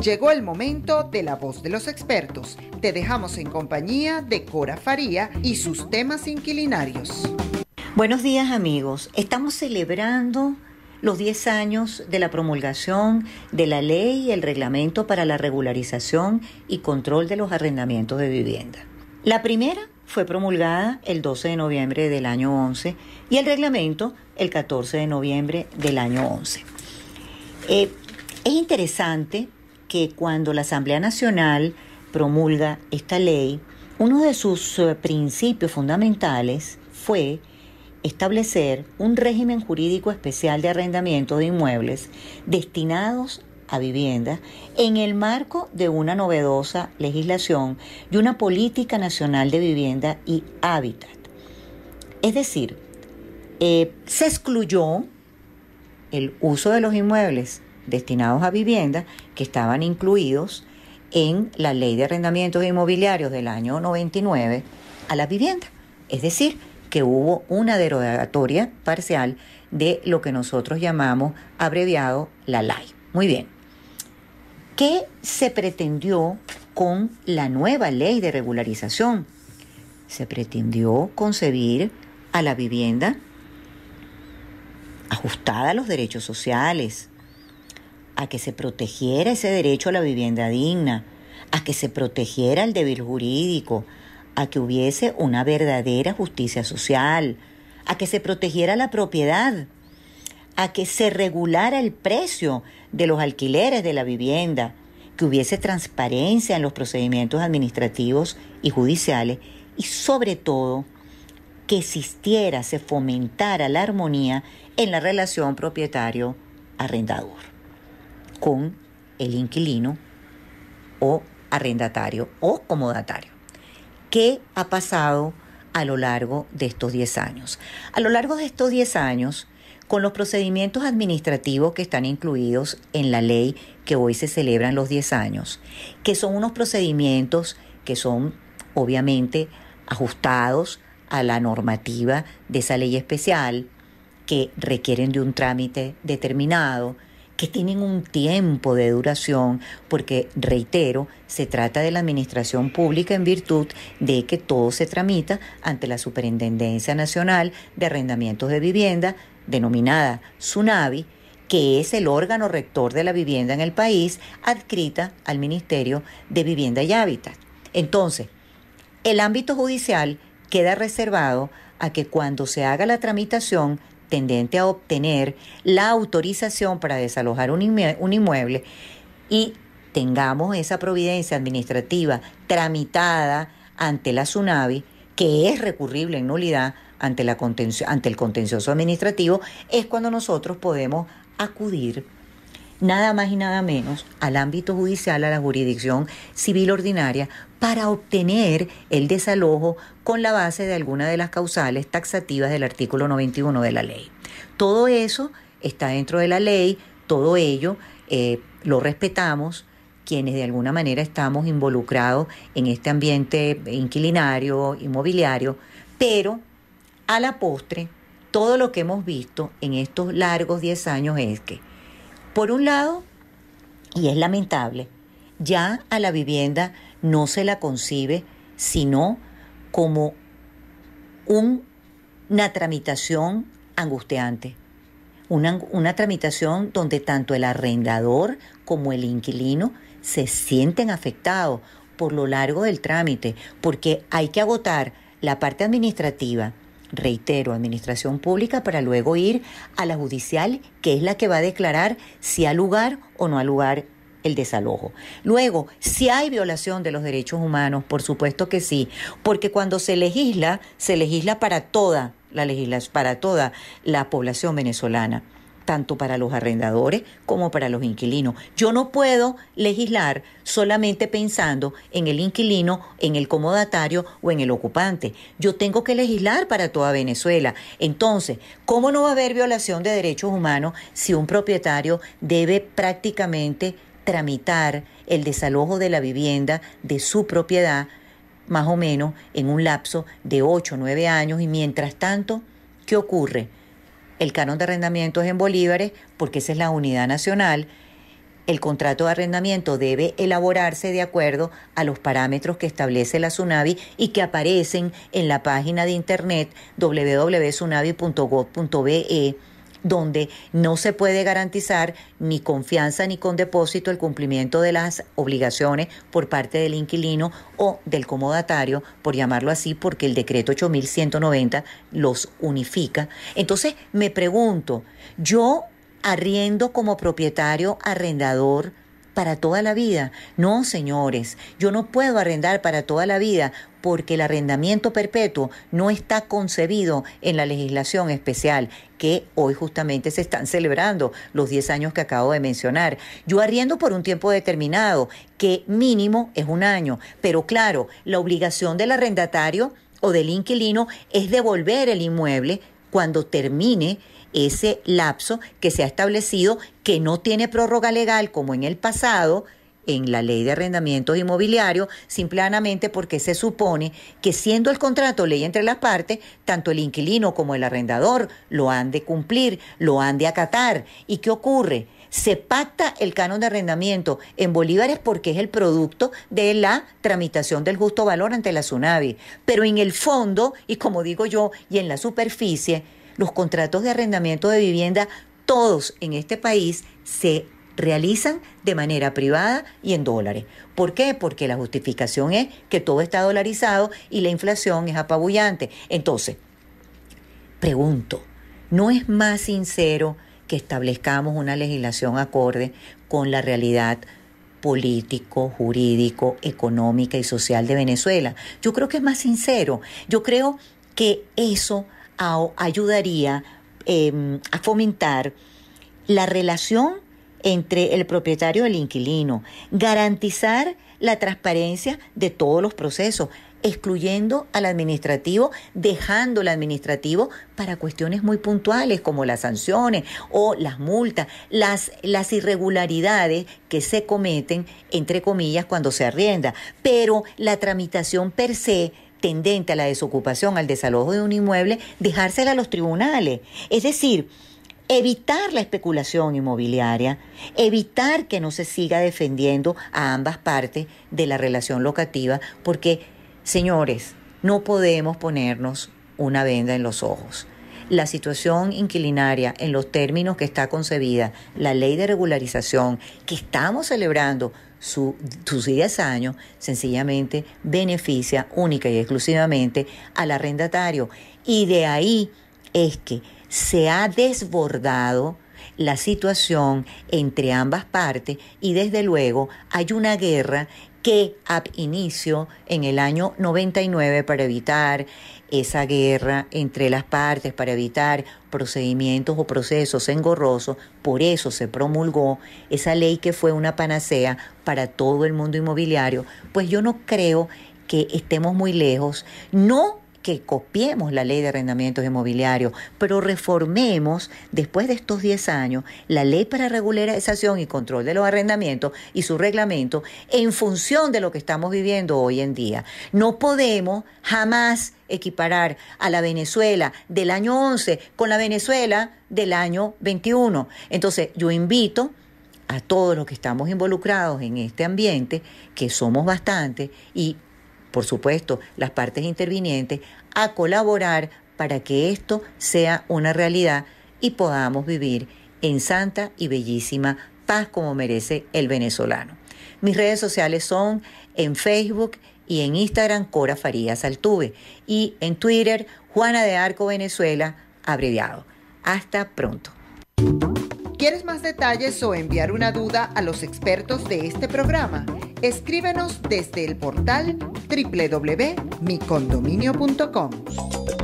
Llegó el momento de la voz de los expertos. Te dejamos en compañía de Cora Faría y sus temas inquilinarios. Buenos días, amigos. Estamos celebrando los 10 años de la promulgación de la ley y el reglamento para la regularización y control de los arrendamientos de vivienda. La primera fue promulgada el 12 de noviembre del año 11 y el reglamento el 14 de noviembre del año 11. Es interesante que cuando la Asamblea Nacional promulga esta ley, uno de sus principios fundamentales fue establecer un régimen jurídico especial de arrendamiento de inmuebles destinados a viviendas en el marco de una novedosa legislación y una política nacional de vivienda y hábitat. Es decir, se excluyó el uso de los inmuebles destinados a viviendas que estaban incluidos en la Ley de Arrendamientos Inmobiliarios del año 99 a las viviendas. Es decir, que hubo una derogatoria parcial de lo que nosotros llamamos abreviado la LAI. Muy bien. ¿Qué se pretendió con la nueva ley de regularización? Se pretendió concebir a la vivienda ajustada a los derechos sociales, a que se protegiera ese derecho a la vivienda digna, a que se protegiera el deber jurídico, a que hubiese una verdadera justicia social, a que se protegiera la propiedad, a que se regulara el precio de los alquileres de la vivienda, que hubiese transparencia en los procedimientos administrativos y judiciales y, sobre todo, que existiera, se fomentara la armonía en la relación propietario-arrendador con el inquilino o arrendatario o comodatario. ¿Qué ha pasado a lo largo de estos 10 años? A lo largo de estos 10 años, con los procedimientos administrativos que están incluidos en la ley que hoy se celebran los 10 años, que son unos procedimientos que son obviamente ajustados a la normativa de esa ley especial, que requieren de un trámite determinado, que tienen un tiempo de duración, porque, reitero, se trata de la administración pública en virtud de que todo se tramita ante la Superintendencia Nacional de Arrendamientos de Vivienda, denominada SUNAVI, que es el órgano rector de la vivienda en el país, adscrita al Ministerio de Vivienda y Hábitat. Entonces, el ámbito judicial queda reservado a que cuando se haga la tramitación tendente a obtener la autorización para desalojar un inmueble y tengamos esa providencia administrativa tramitada ante la SUNAVI, que es recurrible en nulidad ante el contencioso administrativo, es cuando nosotros podemos acudir nada más y nada menos al ámbito judicial, a la jurisdicción civil ordinaria, para obtener el desalojo con la base de alguna de las causales taxativas del artículo 91 de la ley. Todo eso está dentro de la ley, todo ello lo respetamos quienes de alguna manera estamos involucrados en este ambiente inquilinario, inmobiliario, pero a la postre todo lo que hemos visto en estos largos 10 años es que, por un lado, y es lamentable, ya a la vivienda no se la concibe sino como una tramitación angustiante, una tramitación donde tanto el arrendador como el inquilino se sienten afectados por lo largo del trámite, porque hay que agotar la parte administrativa, reitero, administración pública, para luego ir a la judicial, que es la que va a declarar si ha lugar o no ha lugar el desalojo. Luego, si hay violación de los derechos humanos, por supuesto que sí, porque cuando se legisla para toda la población venezolana, tanto para los arrendadores como para los inquilinos. Yo no puedo legislar solamente pensando en el inquilino, en el comodatario o en el ocupante. Yo tengo que legislar para toda Venezuela. Entonces, ¿cómo no va a haber violación de derechos humanos si un propietario debe prácticamente tramitar el desalojo de la vivienda de su propiedad más o menos en un lapso de 8 o 9 años. Y mientras tanto, ¿qué ocurre? El canon de arrendamiento es en bolívares porque esa es la unidad nacional. El contrato de arrendamiento debe elaborarse de acuerdo a los parámetros que establece la SUNAVI y que aparecen en la página de internet www.sunavi.gov.be, donde no se puede garantizar ni confianza ni con depósito el cumplimiento de las obligaciones por parte del inquilino o del comodatario, por llamarlo así, porque el decreto 8190 los unifica. Entonces me pregunto, yo arriendo como propietario arrendador para toda la vida. No, señores, yo no puedo arrendar para toda la vida porque el arrendamiento perpetuo no está concebido en la legislación especial que hoy justamente se están celebrando los 10 años que acabo de mencionar. Yo arriendo por un tiempo determinado, que mínimo es un año, pero claro, la obligación del arrendatario o del inquilino es devolver el inmueble cuando termine ese lapso que se ha establecido, que no tiene prórroga legal como en el pasado, en la ley de arrendamientos inmobiliarios, simplemente porque se supone que siendo el contrato ley entre las partes, tanto el inquilino como el arrendador lo han de cumplir, lo han de acatar. ¿Y qué ocurre? Se pacta el canon de arrendamiento en bolívares porque es el producto de la tramitación del justo valor ante la SUNAVI. Pero en el fondo, y como digo yo, y en la superficie, los contratos de arrendamiento de vivienda, todos en este país se realizan de manera privada y en dólares. ¿Por qué? Porque la justificación es que todo está dolarizado y la inflación es apabullante. Entonces, pregunto, ¿no es más sincero que establezcamos una legislación acorde con la realidad político, jurídico, económica y social de Venezuela? Yo creo que es más sincero. Yo creo que eso ayudaría a fomentar la relación entre el propietario y el inquilino, garantizar la transparencia de todos los procesos, excluyendo al administrativo, dejando el administrativo para cuestiones muy puntuales como las sanciones o las multas, las irregularidades que se cometen, entre comillas, cuando se arrienda. Pero la tramitación per se, tendente a la desocupación, al desalojo de un inmueble, dejársela a los tribunales. Es decir, evitar la especulación inmobiliaria, evitar que no se siga defendiendo a ambas partes de la relación locativa, porque, señores, no podemos ponernos una venda en los ojos. La situación inquilinaria en los términos que está concebida, la ley de regularización que estamos celebrando sus 10 años, sencillamente beneficia única y exclusivamente al arrendatario. Y de ahí es que se ha desbordado la situación entre ambas partes y desde luego hay una guerra que inició en el año 99 para evitar esa guerra entre las partes, para evitar procedimientos o procesos engorrosos. Por eso se promulgó esa ley que fue una panacea para todo el mundo inmobiliario. Pues yo no creo que estemos muy lejos, no que copiemos la ley de arrendamientos inmobiliarios, pero reformemos después de estos 10 años la ley para regularización y control de los arrendamientos y su reglamento en función de lo que estamos viviendo hoy en día. No podemos jamás equiparar a la Venezuela del año 11 con la Venezuela del año 21. Entonces, yo invito a todos los que estamos involucrados en este ambiente, que somos bastantes, y por supuesto, las partes intervinientes, a colaborar para que esto sea una realidad y podamos vivir en santa y bellísima paz como merece el venezolano. Mis redes sociales son en Facebook y en Instagram, Cora Farías Altuve, y en Twitter, Juana de Arco Venezuela, abreviado. Hasta pronto. ¿Quieres más detalles o enviar una duda a los expertos de este programa? Escríbenos desde el portal www.micondominio.com.